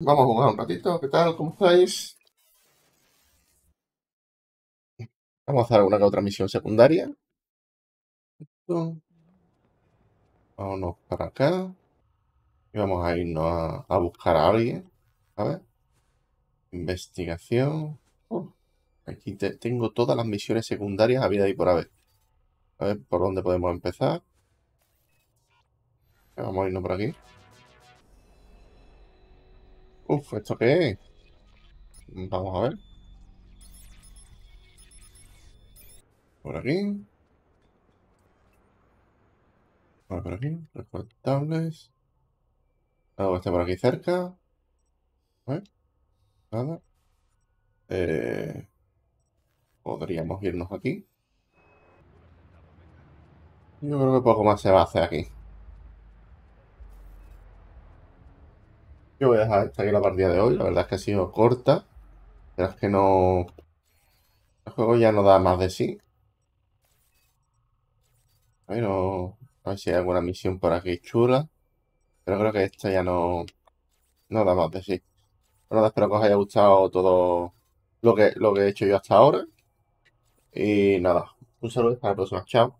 Vamos a jugar un ratito. ¿Qué tal? ¿Cómo estáis? Vamos a hacer alguna que otra misión secundaria. Vámonos para acá. Y vamos a irnos a buscar a alguien. A ver. Investigación. Aquí tengo todas las misiones secundarias a vida y por haber. A ver por dónde podemos empezar. Vamos a irnos por aquí. ¿Esto qué es? Vamos a ver. Por aquí. Por aquí. Recortables. Algo que esté por aquí cerca. A ver. Nada. Podríamos irnos aquí. Yo creo que poco más se va a hacer aquí. Yo voy a dejar hasta aquí la partida de hoy. La verdad es que ha sido corta. Pero es que no... El juego ya no da más de sí. Bueno, a ver si hay alguna misión por aquí chula. Pero creo que esto ya no da más de sí. Bueno, espero que os haya gustado todo lo que he hecho yo hasta ahora. Y nada, un saludo y hasta la próxima. Chao.